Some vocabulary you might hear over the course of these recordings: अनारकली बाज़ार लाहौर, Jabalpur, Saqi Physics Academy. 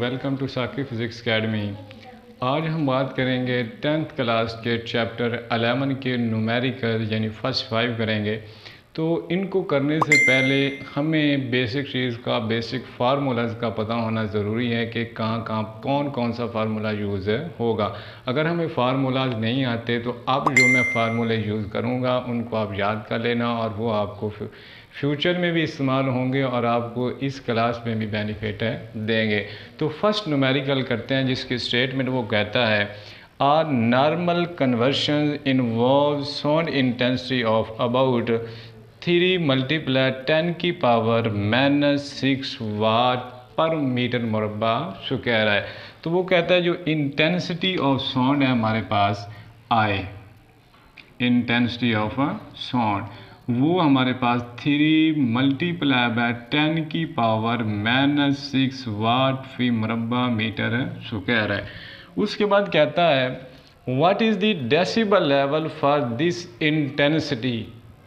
Welcome to Saki physics academy. आज हम बात करेंगे 10th क्लास के चैप्टर 11 के न्यूमेरिकल यानी फर्स्ट 5 करेंगे। तो इनको करने से पहले हमें बेसिक चीज़ का बेसिक फार्मूलाज का पता होना ज़रूरी है कि कहाँ कौन कौन सा फार्मूला यूज़ होगा। अगर हमें फार्मूलाज नहीं आते तो अब जो मैं फार्मूले यूज़ करूँगा उनको आप याद कर लेना और वो आपको फ्यूचर में भी इस्तेमाल होंगे और आपको इस क्लास में भी बेनिफिट है देंगे। तो फर्स्ट न्यूमेरिकल करते हैं जिसकी स्टेटमेंट वो कहता है are normal conversation involve sound intensity of about 3 × 10⁻⁻⁶ watt per metre Murbad square है। तो वो कहता है जो इंटेंसिटी ऑफ साउंड है हमारे पास आई, इंटेंसिटी ऑफ साउंड वो हमारे पास 3 × 10⁻⁻⁶ वाट फी मुरबा मीटर स्क्वायर है। उसके बाद कहता है what is the decibel level for this intensity.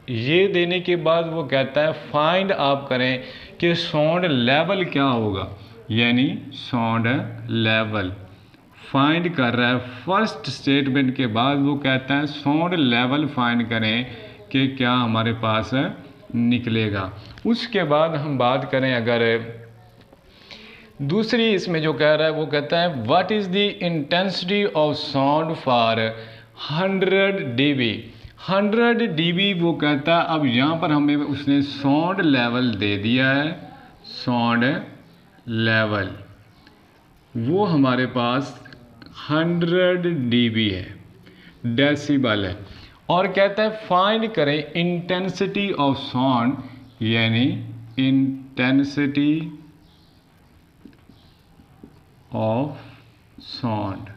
ये देने के बाद वो कहता है फाइंड आप करें कि साउंड लेवल क्या होगा, यानी साउंड लेवल फाइंड कर रहा है। फर्स्ट स्टेटमेंट के बाद वो कहता है साउंड लेवल फाइंड करें कि क्या हमारे पास निकलेगा। उसके बाद हम बात करें अगर दूसरी इसमें जो कह रहा है, वो कहता है what is the intensity of sound for 100 dB। 100 dB वो कहता है। अब यहाँ पर हमें उसने साउंड लेवल दे दिया है, साउंड लेवल वो हमारे पास 100 dB है, डेसिबल है। और कहता है फाइंड करें इंटेंसिटी ऑफ साउंड, यानी इंटेंसिटी ऑफ साउंड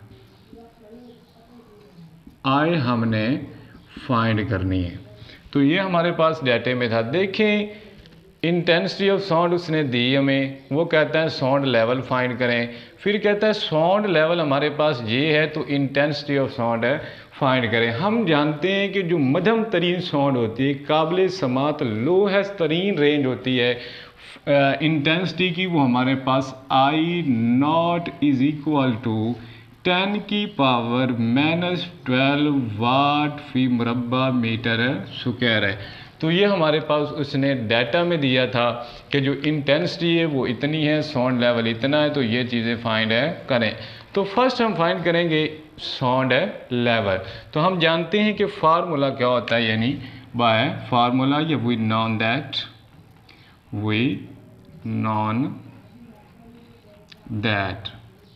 आए हमने फाइंड करनी है। तो ये हमारे पास डाटे में था। देखें इंटेंसिटी ऑफ साउंड उसने दी हमें, वो कहता है साउंड लेवल फाइंड करें। फिर कहता है साउंड लेवल हमारे पास ये है तो इंटेंसिटी ऑफ साउंड है फाइंड करें। हम जानते हैं कि जो मध्यम तरीन साउंड होती है, काबिल समात लोहेस्ट तरीन रेंज होती है इंटेंसिटी की, वो हमारे पास I0 = 10⁻¹² वाट फी मुरबा मीटर स्क्वायर है। तो ये हमारे पास उसने डाटा में दिया था कि जो इंटेंसिटी है वो इतनी है, साउंड लेवल इतना है, तो ये चीज़ें फाइंड करें। तो फर्स्ट हम फाइंड करेंगे साउंड लेवल। तो हम जानते हैं कि फार्मूला क्या होता है, यानी बाय फार्मूला या we non that, we non that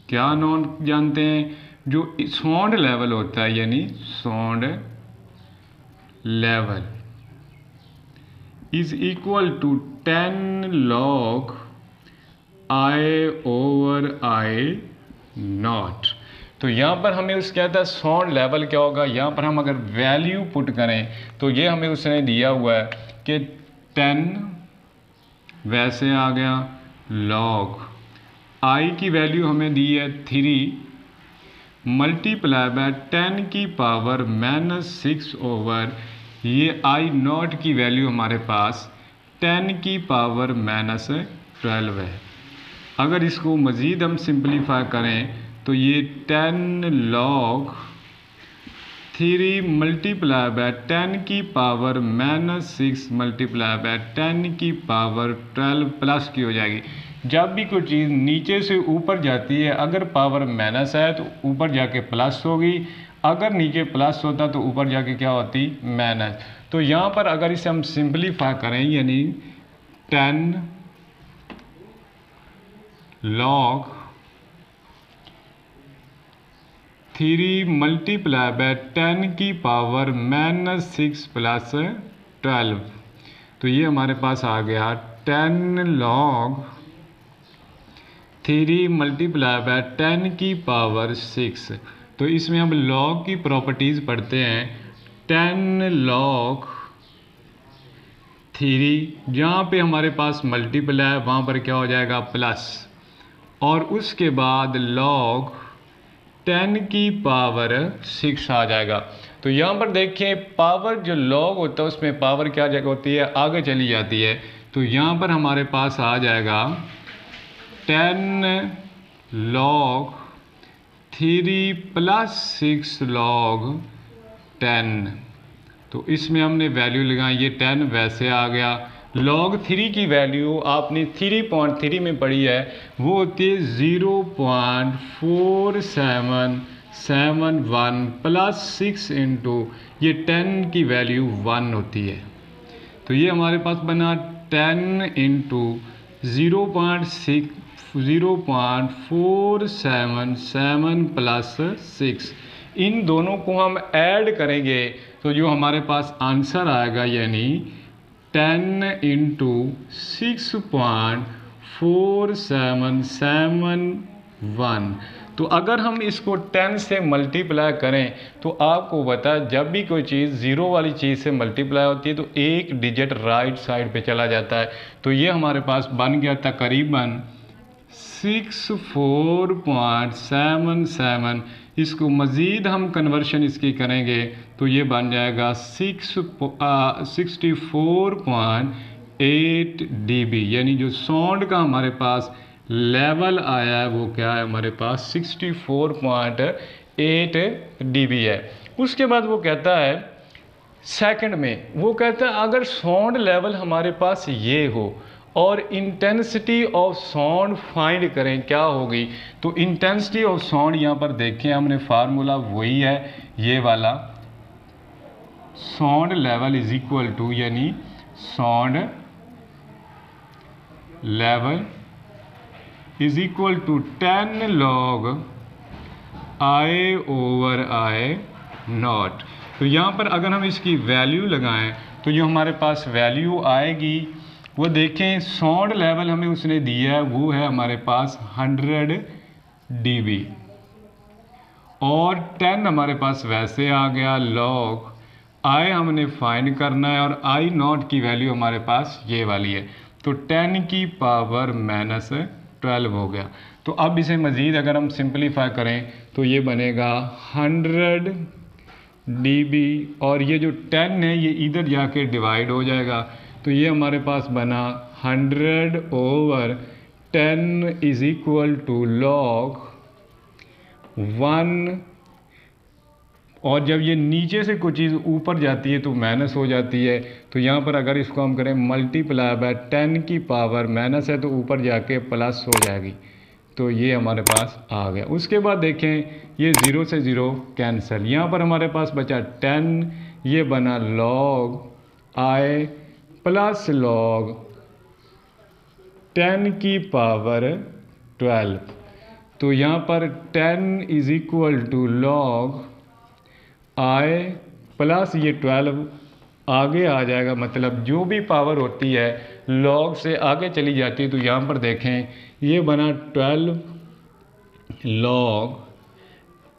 क्या नॉन जानते हैं जो साउंड लेवल होता है, यानी साउंड लेवल = 10 log I/I0। तो यहाँ पर हमें उस कहता है साउंड लेवल क्या होगा। यहाँ पर हम अगर वैल्यू पुट करें तो ये हमें उसने दिया हुआ है कि 10 वैसे आ गया, log आई की वैल्यू हमें दी है 3 × 10⁻⁻⁶ ओवर ये I0 की वैल्यू हमारे पास 10⁻¹² है। अगर इसको मज़ीद हम सिंपलीफाई करें तो ये 10 log 3 × 10⁻⁻⁶ × 10⁻¹² प्लस की हो जाएगी। जब भी कोई चीज़ नीचे से ऊपर जाती है, अगर पावर माइनस है तो ऊपर जाके प्लस होगी, अगर नीचे प्लस होता तो ऊपर जाके क्या होती, माइनस। तो यहाँ पर अगर इसे हम सिंपलीफाई करें, यानी 10 log 3 × 10⁻⁻⁶ + 12 तो ये हमारे पास आ गया 10 log 3 × 10⁻⁶। तो इसमें हम लॉग की प्रॉपर्टीज़ पढ़ते हैं। 10 log 3 जहाँ पे हमारे पास मल्टीप्लाई है वहाँ पर क्या हो जाएगा, प्लस, और उसके बाद लॉग 10⁻6 आ जाएगा। तो यहाँ पर देखिए पावर जो लॉग होता है उसमें पावर क्या जगह होती है, आगे चली जाती है। तो यहाँ पर हमारे पास आ जाएगा 10 लॉग 3 + 6 लॉग 10। तो इसमें हमने वैल्यू लगाई, ये 10 वैसे आ गया। लॉग 3 की वैल्यू आपने 3.3 में पढ़ी है, वो होती है 0.4771 + 6 इंटू ये 10 की वैल्यू 1 होती है। तो ये हमारे पास बना 10 इंटू 0.4771 + 6। इन दोनों को हम ऐड करेंगे तो जो हमारे पास आंसर आएगा यानी 10 इंटू 6.4771। तो अगर हम इसको 10 से मल्टीप्लाई करें तो आपको पता है जब भी कोई चीज़ ज़ीरो वाली चीज़ से मल्टीप्लाई होती है तो एक डिजिट राइट साइड पे चला जाता है। तो ये हमारे पास बन गया तकरीबन 64.77। इसको मज़ीद हम कन्वर्शन इसकी करेंगे तो ये बन जाएगा 64.8 dB। यानी जो साउंड का हमारे पास लेवल आया है वो क्या है हमारे पास 64.8 dB है। उसके बाद वो कहता है सेकंड में, वो कहता है अगर साउंड लेवल हमारे पास ये हो और इंटेंसिटी ऑफ साउंड फाइंड करें क्या होगी। तो इंटेंसिटी ऑफ साउंड यहाँ पर देखें, हमने फार्मूला वही है ये वाला, sound level is equal to यानी sound level is equal to 10 log I/I0। तो यहाँ पर अगर हम इसकी वैल्यू लगाएं तो ये हमारे पास वैल्यू आएगी, वो देखें साउंड लेवल हमें उसने दिया है वो है हमारे पास 100 dB और 10 हमारे पास वैसे आ गया। लॉग आई हमने फाइंड करना है और I0 की वैल्यू हमारे पास ये वाली है, तो 10⁻¹² हो गया। तो अब इसे मज़ीद अगर हम सिंपलीफाई करें तो ये बनेगा 100 dB और ये जो 10 है ये इधर जाके डिवाइड हो जाएगा। तो ये हमारे पास बना 100/10 इज इक्वल टू log 1 और जब ये नीचे से कोई चीज़ ऊपर जाती है तो माइनस हो जाती है। तो यहाँ पर अगर इसको हम करें मल्टीप्लाई बाय 10⁻- है तो ऊपर जाके प्लस हो जाएगी। तो ये हमारे पास आ गया। उसके बाद देखें ये 0 से 0 कैंसिल, यहाँ पर हमारे पास बचा 10, ये बना log I प्लस log 10⁻¹। तो यहाँ पर 10 is equal to log I plus ये 12 आगे आ जाएगा, मतलब जो भी पावर होती है log से आगे चली जाती है। तो यहाँ पर देखें ये बना 12 log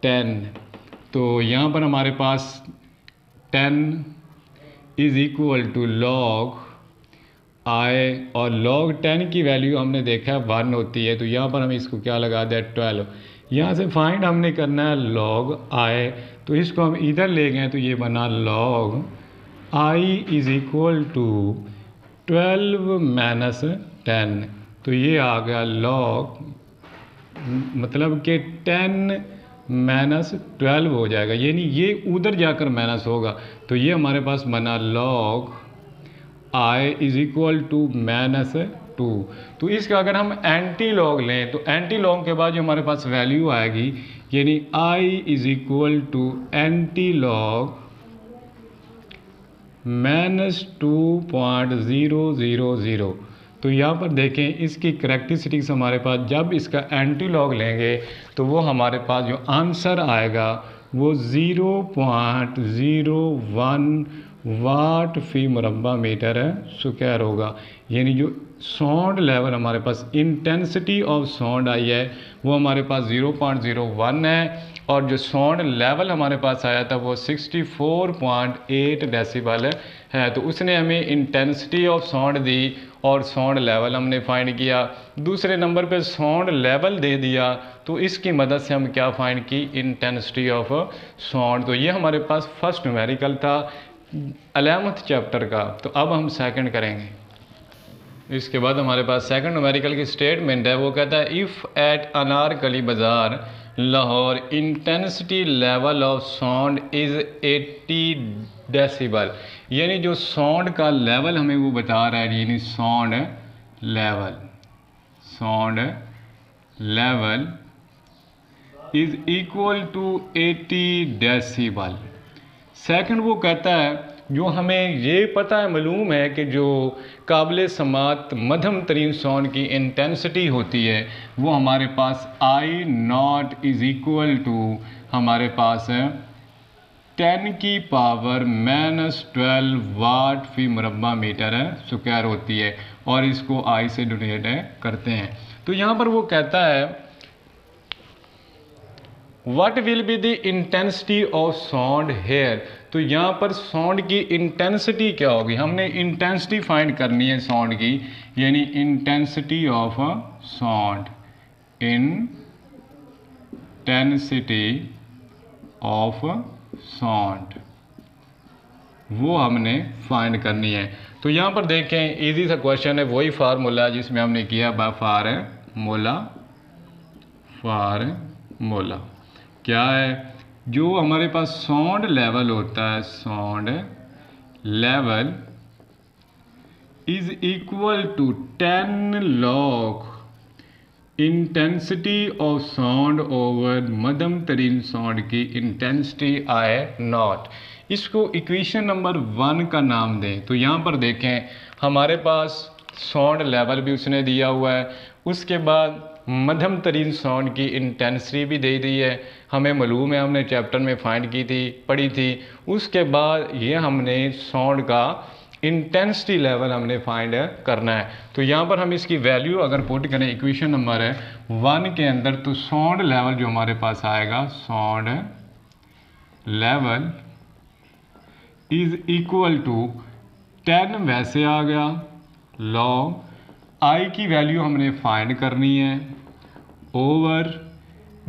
10। तो यहाँ पर हमारे पास 10 is equal to log I और log 10 की वैल्यू हमने देखा 1 होती है। तो यहाँ पर हम इसको क्या लगा दें 12, यहाँ से फाइंड हमने करना है log I। तो इसको हम इधर ले गए तो ये बना log I is equal to 12-10। तो ये आ गया log मतलब कि 10-12 हो जाएगा, यानी ये उधर जाकर माइनस होगा। तो ये हमारे पास बना log I is equal to -2। तो इसका अगर हम एंटी लॉग लें तो एंटी लॉग के बाद जो हमारे पास वैल्यू आएगी यानी I is equal to antilog -2.000। तो यहाँ पर देखें इसकी करैक्टरिस्टिक्स हमारे पास, जब इसका एंटी लॉग लेंगे तो वो हमारे पास जो आंसर आएगा वो 0.01 W/m² होगा। यानी जो साउंड लेवल हमारे पास इंटेंसिटी ऑफ साउंड आई है वो हमारे पास 0.01 है और जो साउंड लेवल हमारे पास आया था वो 64.8 dB है। तो उसने हमें इंटेंसिटी ऑफ साउंड दी और साउंड लेवल हमने फाइंड किया। दूसरे नंबर पे साउंड लेवल दे दिया तो इसकी मदद से हम क्या फाइंड की इंटेंसिटी ऑफ साउंड। तो ये हमारे पास फर्स्ट न्यूमेरिकल था 11th चैप्टर का। तो अब हम सेकंड करेंगे। इसके बाद हमारे पास सेकंड न्यूमेरिकल की स्टेटमेंट है, वो कहता है if at अनारकली बाज़ार लाहौर intensity level of sound is 80 decibel, यानी जो साउंड का लेवल हमें वो बता रहा है, यानी sound level is equal to 80 decibel. Second वो कहता है जो हमें ये पता है, मालूम है कि जो काबिल समात मध्यम तरीन साउंड की इंटेंसिटी होती है वो हमारे पास I not is equal to हमारे पास 10⁻¹² वाट फी मुरबा मीटर स्क्वायर होती है, और इसको आई से डिनोट करते हैं। तो यहाँ पर वो कहता है What will be the intensity of sound here? तो यहाँ पर साउंड की इंटेंसिटी क्या होगी, हमने इंटेंसिटी फाइंड करनी है साउंड की, यानी intensity of sound, intensity of sound वो हमने फाइंड करनी है। तो यहाँ पर देखें इजी सा क्वेश्चन है, वही फार्मूला जिसमें हमने किया बा फार्मूला क्या है, जो हमारे पास साउंड लेवल होता है, sound level is equal to 10 log intensity of sound over मध्यम तरीन साउंड की इंटेंसिटी आई नॉट। इसको इक्वेशन नंबर 1 का नाम दें। तो यहाँ पर देखें हमारे पास साउंड लेवल भी उसने दिया हुआ है, उसके बाद मध्यम तरीन साउंड की इंटेंसिटी भी दे दी है, हमें मालूम है हमने चैप्टर में फाइंड की थी, पढ़ी थी। उसके बाद ये हमने साउंड का इंटेंसिटी लेवल हमने फाइंड करना है। तो यहाँ पर हम इसकी वैल्यू अगर पुट करें इक्वेशन नंबर 1 के अंदर, तो साउंड लेवल जो हमारे पास आएगा, sound level is equal to 10 वैसे आ गया लॉग आई की वैल्यू हमने फाइंड करनी है, ओवर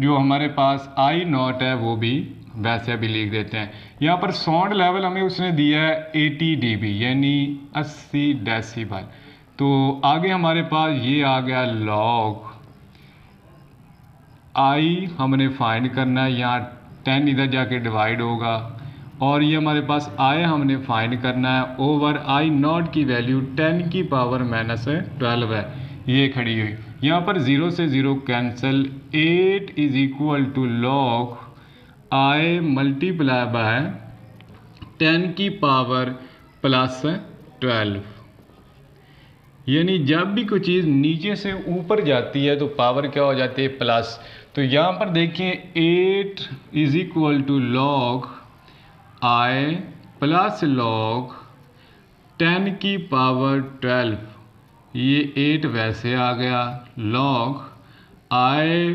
जो हमारे पास आई नॉट है वो भी वैसे अभी लिख देते हैं। यहाँ पर साउंड लेवल हमें उसने दिया है 80 dB यानी 80 डेसिबल। तो आगे हमारे पास ये आ गया लॉग आई हमने फाइंड करना है, यहाँ 10 इधर जाके डिवाइड होगा, और ये हमारे पास आई हमने फाइंड करना है ओवर आई नॉट की वैल्यू 10⁻¹² है, ये खड़ी हुई। यहाँ पर 0 से 0 cancel, 8 is equal to log I multiply by 10⁻12। यानी जब भी कोई चीज़ नीचे से ऊपर जाती है तो पावर क्या हो जाती है, प्लस। तो यहाँ पर देखिए 8 is equal to log I plus log 10⁻12, ये 8 वैसे आ गया लॉग आई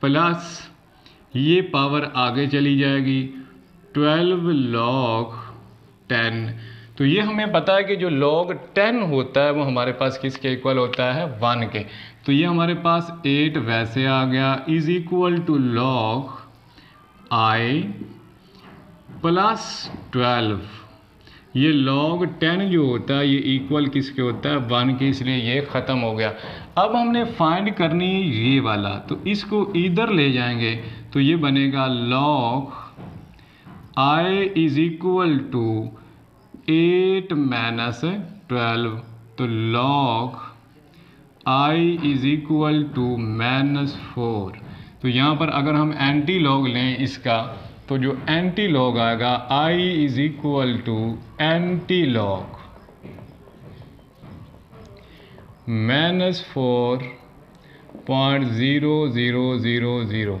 प्लस ये पावर आगे चली जाएगी 12 log 10। तो ये हमें पता है कि जो log 10 होता है वो हमारे पास किसके इक्वल होता है, 1 के। तो ये हमारे पास 8 वैसे आ गया is equal to log I plus 12, ये लॉग 10 जो होता है ये इक्वल किसके होता है, 1 के, इसलिए ये ख़त्म हो गया। अब हमने फाइंड करनी है ये वाला, तो इसको इधर ले जाएंगे तो ये बनेगा log I is equal to 8 - 12। तो log I is equal to -4। तो यहाँ पर अगर हम एंटी लॉग लें इसका, तो जो एंटी लॉग आएगा आई इज इक्वल टू -4.0000।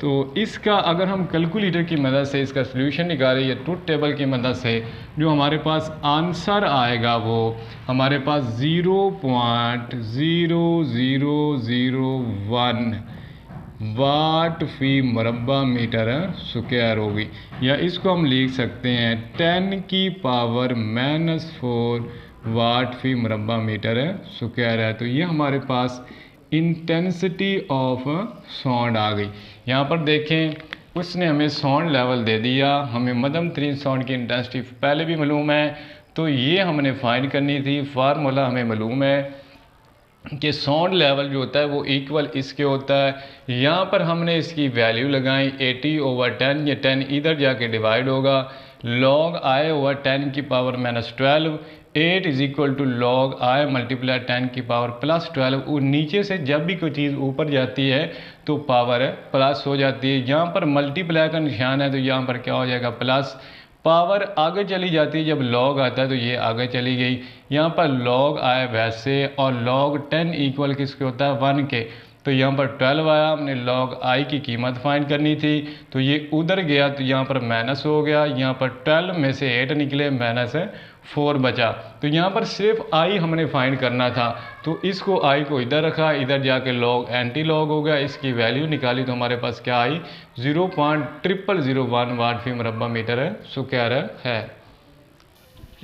तो इसका अगर हम कैलकुलेटर की मदद से इसका सॉल्यूशन निकालें या ट्रूथ टेबल की मदद से, जो हमारे पास आंसर आएगा वो हमारे पास 0.0001 वाट फी मुरबा मीटर स्क्वायर होगी, या इसको हम लिख सकते हैं 10⁻⁻4 वाट फी मुरबा मीटर स्क्वायर है। तो ये हमारे पास इंटेंसिटी ऑफ साउंड आ गई। यहाँ पर देखें उसने हमें साउंड लेवल दे दिया, हमें मध्यम तरीन साउंड की इंटेंसिटी पहले भी मालूम है, तो ये हमने फाइंड करनी थी। फार्मूला हमें मालूम है कि साउंड लेवल जो होता है वो इक्वल इसके होता है। यहाँ पर हमने इसकी वैल्यू लगाई 80/10, ये 10 इधर जाके डिवाइड होगा, log i/10^-12 8 is equal to log I multiply 10^+12। और नीचे से जब भी कोई चीज़ ऊपर जाती है तो पावर प्लस हो जाती है। यहाँ पर मल्टीप्लाई का निशान है तो यहाँ पर क्या हो जाएगा प्लस, पावर आगे चली जाती है जब लॉग आता है तो ये आगे चली गई। यहाँ पर लॉग आए वैसे, और लॉग 10 इक्वल किसके होता है 1 के, तो यहाँ पर 12 आया। हमने लॉग आई की कीमत फाइंड करनी थी तो ये उधर गया तो यहाँ पर माइनस हो गया। यहाँ पर 12 में से 8 निकले, माइनस 4 बचा, तो यहाँ पर सिर्फ आई हमने फाइंड करना था। तो इसको आई को इधर रखा, इधर जाके लॉग एंटी लॉग हो गया, इसकी वैल्यू निकाली तो हमारे पास क्या आई 0.0001 वाट फी मुरबा मीटर है स्क्वायर है।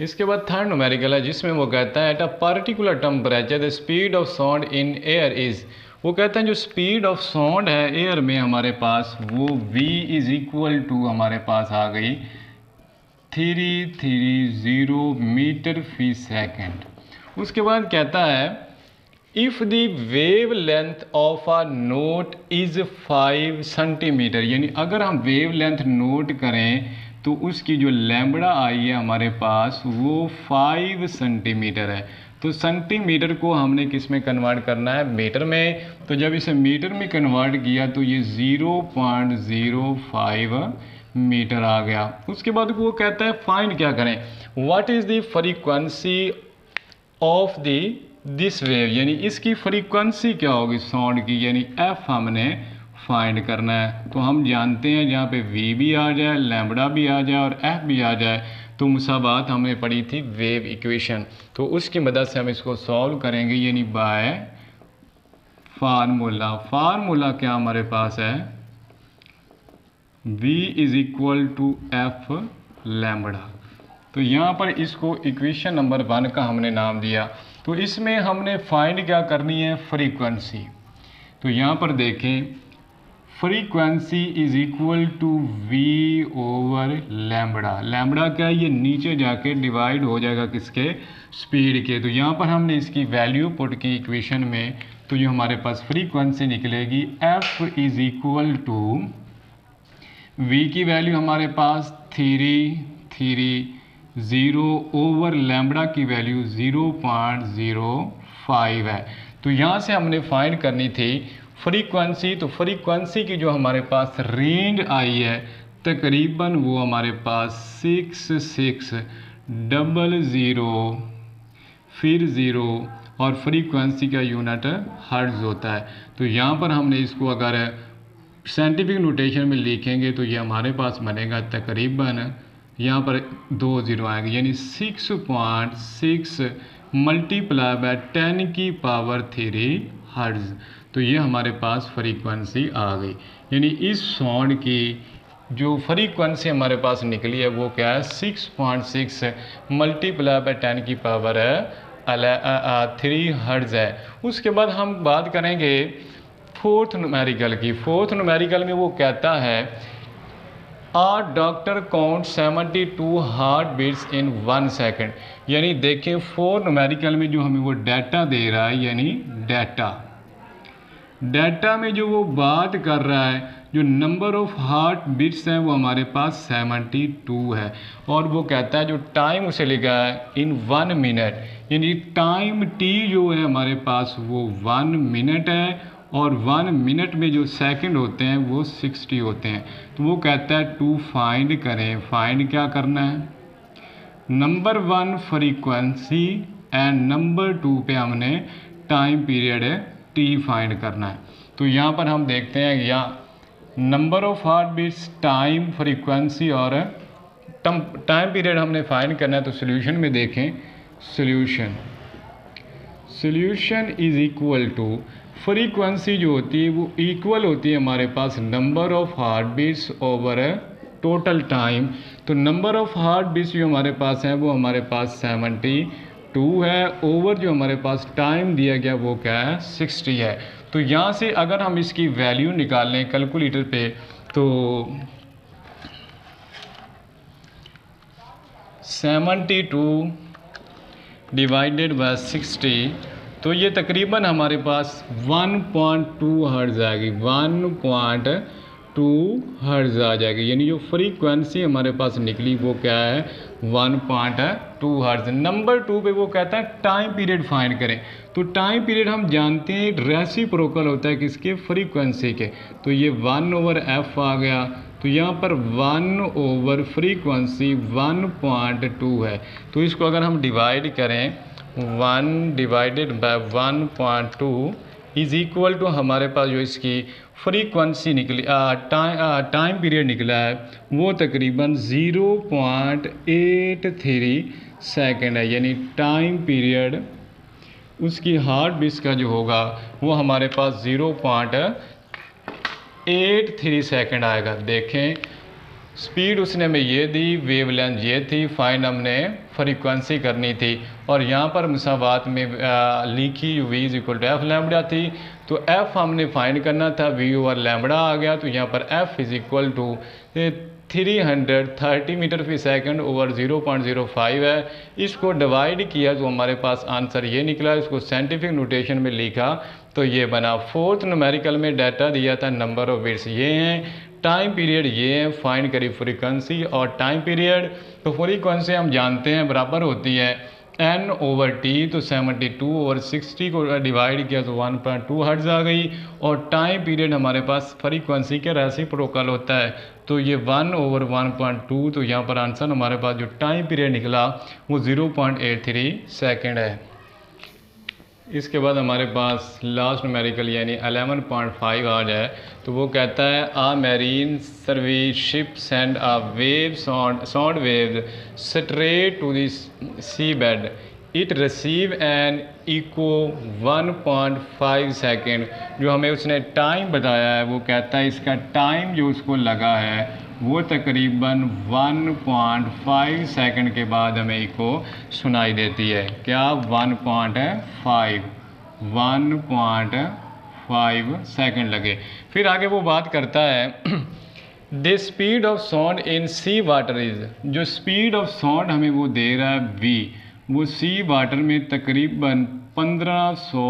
इसके बाद थर्ड न्यूमेरिकल है जिसमें वो कहता है at a particular temperature the speed of sound in air is, वो कहते हैं जो स्पीड ऑफ साउंड है एयर में हमारे पास वो v इज़ इक्वल टू हमारे पास आ गई 330 मीटर फी सेकेंड। उसके बाद कहता है if the wavelength of a note is 5 centimetre, यानी अगर हम वेव लेंथ नोट करें तो उसकी जो लैम्बडा आई है हमारे पास वो 5 सेंटीमीटर है। तो सेंटीमीटर को हमने किस में कन्वर्ट करना है मीटर में, तो जब इसे मीटर में कन्वर्ट किया तो ये 0.05 मीटर आ गया। उसके बाद वो कहता है फाइंड क्या करें what is the frequency of the this wave, यानी इसकी फ्रीक्वेंसी क्या होगी साउंड की, यानी एफ हमने फाइंड करना है। तो हम जानते हैं जहाँ पे वी भी आ जाए, लैम्बडा भी आ जाए और एफ भी आ जाए, तो मुसाबात हमने पढ़ी थी वेव इक्वेशन, तो उसकी मदद से हम इसको सॉल्व करेंगे यानी बाय फार्मूला। फार्मूला क्या हमारे पास है v is equal to F lambda. तो यहाँ पर इसको इक्वेशन नंबर 1 का हमने नाम दिया। तो इसमें हमने फाइंड क्या करनी है फ्रीक्वेंसी, तो यहाँ पर देखें frequency is equal to v over lambda. Lambda क्या है ये नीचे जाके डिवाइड हो जाएगा किसके स्पीड के, तो यहाँ पर हमने इसकी वैल्यू पुट की इक्वेशन में, तो ये हमारे पास फ्रीक्वेंसी निकलेगी f is equal to v की वैल्यू हमारे पास 330 ओवर लैम्बडा की वैल्यू 0.05 है। तो यहाँ से हमने फाइंड करनी थी फ्रीक्वेंसी, तो फ्रीक्वेंसी की जो हमारे पास रेंज आई है तकरीबन वो हमारे पास 6600 फिर 0 और फ्रीक्वेंसी का यूनिट हर्ट्ज़ होता है। तो यहाँ पर हमने इसको अगर साइंटिफिक नोटेशन में लिखेंगे तो ये हमारे पास बनेगा तकरीबन, यहाँ पर 2 0 आएगा यानी 6.6 मल्टीप्लाई बाय 10^3 हर्ट्ज़। तो ये हमारे पास फ्रीक्वेंसी आ गई, यानी इस साउंड की जो फ्रीक्वेंसी हमारे पास निकली है वो क्या है 6.6 मल्टीप्लाई बाय 10^3 हर्ट्ज़ है। उसके बाद हम बात करेंगे फोर्थ न्यूमेरिकल की। फोर्थ न्यूमेरिकल में वो कहता है a doctor count 72 heart beats in 1 second, यानी देखें फोर्थ न्यूमेरिकल में जो हमें वो डाटा दे रहा है यानी डाटा में जो वो बात कर रहा है जो नंबर ऑफ हार्ट बीट्स हैं वो हमारे पास 72 है, और वो कहता है जो टाइम उसे लिखा है इन 1 मिनट, यानी टाइम टी जो है हमारे पास वो 1 मिनट है और 1 मिनट में जो सेकंड होते हैं वो 60 होते हैं। तो वो कहता है टू फाइंड करें, फाइंड क्या करना है नंबर 1 फ्रीक्वेंसी एंड नंबर 2 पे हमने टाइम पीरियड है टी फाइंड करना है। तो यहाँ पर हम देखते हैं या number of heart beats, time, frequency और टाइम पीरियड हमने फाइंड करना है। तो सोल्यूशन में देखें solution is equal to frequency जो होती है वो इक्वल होती है हमारे पास number of heart beats over total time. तो नंबर ऑफ हार्ट बीट्स जो हमारे पास हैं वो हमारे पास 72 है ओवर जो हमारे पास टाइम दिया गया वो क्या है 60 है। तो यहाँ से अगर हम इसकी वैल्यू निकाल लें कैलकुलेटर पे तो 72 डिवाइडेड बाय 60 तो ये तकरीबन हमारे पास 1.2 हर्ट्ज़ आएगी, 1.2 हर्ट्ज़ आ जाएगी। यानी जो फ्रीक्वेंसी हमारे पास निकली वो क्या है, 1.2 हर्ट्ज़। नंबर 2 पे वो कहता है टाइम पीरियड फाइंड करें। तो टाइम पीरियड हम जानते हैं रेसिप्रोकल होता है किसके, फ्रीक्वेंसी के। तो ये 1/f आ गया, तो यहाँ पर 1/फ्रीक्वेंसी 1.2 है। तो इसको अगर हम डिवाइड करें 1/1.2 इज़ इक्वल टू हमारे पास जो इसकी फ्रीक्वेंसी निकली टाइम पीरियड निकला है वो तकरीबन 0.83 सेकेंड है। यानी टाइम पीरियड उसकी हार्ट बीट का जो होगा वो हमारे पास 0.83 सेकेंड आएगा। देखें स्पीड उसने हमें ये दी, वेवलेंथ ये थी, फाइंड हमने फ्रीक्वेंसी करनी थी और यहाँ पर मुसावात में लिखी V is equal to F lambda थी। तो एफ हमने फाइंड करना था, वी ओवर लैम्बडा आ गया। तो यहाँ पर F is equal to 330 metre फी सेकंड ओवर 0.05 है। इसको डिवाइड किया तो हमारे पास आंसर ये निकला। इसको साइंटिफिक नोटेशन में लिखा तो ये बना। 4th न्यूमेरिकल में डाटा दिया था, नंबर ऑफ बिट्स ये हैं, टाइम पीरियड ये है, फाइंड करी फ्रीक्वेंसी और टाइम पीरियड। तो फ्रीक्वेंसी हम जानते हैं बराबर होती है n/t, तो 72/60 को डिवाइड किया तो 1.2 हर्ट्ज़ आ गई। और टाइम पीरियड हमारे पास फ्रीक्वेंसी के रेसिप्रोकल होता है तो ये 1/1.2। तो यहाँ पर आंसर हमारे पास जो टाइम पीरियड निकला वो 0.83 सेकेंड है। इसके बाद हमारे पास लास्ट न्यूमेरिकल यानी 11.5 आ जाए तो वो कहता है a marine survey ship send a wave sound wave straight to the sea bed, it receive an echo 1.5 second. जो हमें उसने टाइम बताया है वो कहता है इसका टाइम जो उसको लगा है वो तकरीबन 1.5 सेकंड के बाद हमें इको सुनाई देती है। क्या 1.5 सेकंड लगे। फिर आगे वो बात करता है the speed of sound in sea water is, जो स्पीड ऑफ साउंड हमें वो दे रहा है वी, वो सी वाटर में तकरीबन 1500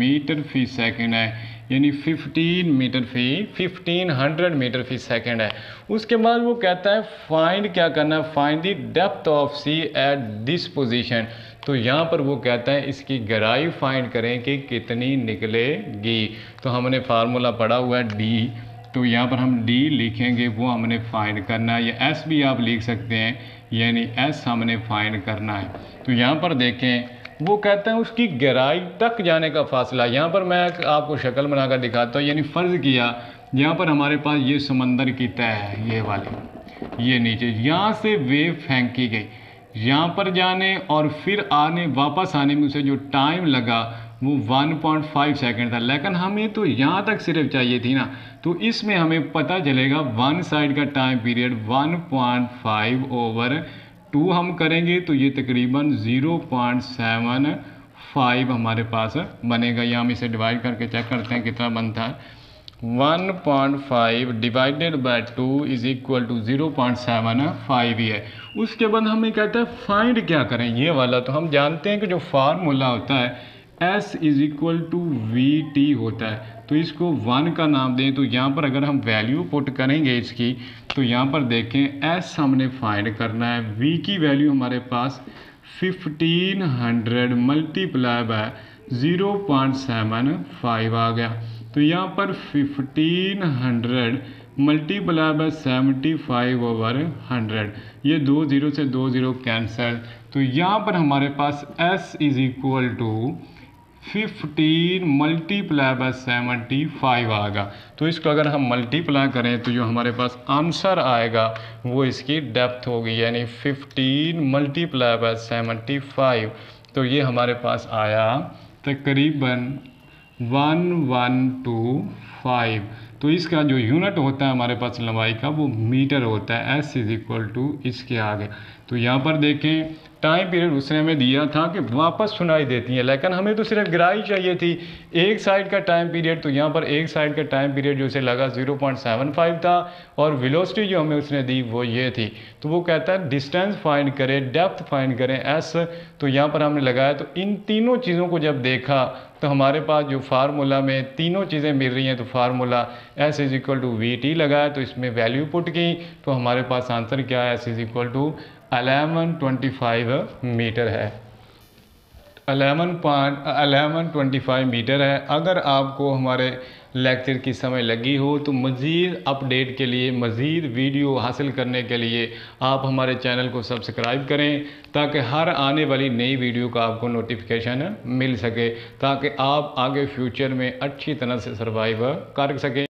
मीटर फी सेकंड है। यानी 1500 मीटर फी सेकेंड है। उसके बाद वो कहता है फाइंड, क्या करना, find the depth of sea at this position. तो यहाँ पर वो कहता है इसकी गहराई फाइंड करें कि कितनी निकलेगी। तो हमने फार्मूला पढ़ा हुआ है डी, तो यहाँ पर हम डी लिखेंगे, वो हमने फाइंड करना है। या एस भी आप लिख सकते हैं, यानी एस हमने फाइंड करना है। तो यहाँ पर देखें वो कहता है उसकी गहराई तक जाने का फासला। यहाँ पर मैं आपको शक्ल बनाकर दिखाता हूँ। यानी फ़र्ज़ किया यहाँ पर हमारे पास ये समंदर की तह है, ये वाली, ये नीचे, यहाँ से वेव फेंकी गई। यहाँ पर जाने और फिर आने, वापस आने में उसे जो टाइम लगा वो 1.5 सेकंड था। लेकिन हमें तो यहाँ तक सिर्फ चाहिए थी ना। तो इसमें हमें पता चलेगा वन साइड का टाइम पीरियड 1.5/2 हम करेंगे तो ये तकरीबन 0.75 हमारे पास बनेगा। या हम इसे डिवाइड करके चेक करते हैं कितना बनता है। 1.5 divided by 2 is equal to 0.75 ही है। उसके बाद हमें कहता है फाइंड क्या करें, ये वाला। तो हम जानते हैं कि जो फार्मूला होता है S is equal to VT होता है। तो इसको 1 का नाम दें। तो यहाँ पर अगर हम वैल्यू पुट करेंगे इसकी तो यहाँ पर देखें एस हमने फाइंड करना है, वी की वैल्यू हमारे पास 1500 मल्टीप्लाई बाय 0.75 आ गया। तो यहाँ पर 1500 मल्टीप्लाई बाय 75/100, ये 20 से 20 कैंसल। तो यहाँ पर हमारे पास S is equal to 15 multiply by 75 आएगा। तो इसको अगर हम मल्टीप्लाई करें तो जो हमारे पास आंसर आएगा वो इसकी डेप्थ होगी। यानी 15 मल्टीप्लाई बाय 75। तो ये हमारे पास आया तकरीबन 1125। तो इसका जो यूनिट होता है हमारे पास लंबाई का वो मीटर होता है। एस इज़ इक्वल टू इसके आगे। तो यहाँ पर देखें टाइम पीरियड उसने हमें दिया था कि वापस सुनाई देती हैं, लेकिन हमें तो सिर्फ गिराई चाहिए थी एक साइड का टाइम पीरियड। तो यहाँ पर एक साइड का टाइम पीरियड जो उसे लगा 0.75 था और वेलोसिटी जो हमें उसने दी वो ये थी। तो वो कहता है डिस्टेंस फाइंड करें, डेप्थ फाइंड करें एस। तो यहाँ पर हमने लगाया, तो इन तीनों चीज़ों को जब देखा तो हमारे पास जो फार्मूला में तीनों चीज़ें मिल रही हैं, तो formula S is equal to V T लगाया, तो इसमें वैल्यू पुट की, तो हमारे पास आंसर क्या है, S is equal to 11.25 metre है, 11.25 मीटर है। अगर आपको हमारे लेक्चर की समय लगी हो तो मज़ीद अपडेट के लिए, मज़ीद वीडियो हासिल करने के लिए आप हमारे चैनल को सब्सक्राइब करें ताकि हर आने वाली नई वीडियो का आपको नोटिफिकेशन मिल सके, ताकि आप आगे फ्यूचर में अच्छी तरह से सर्वाइव कर सकें।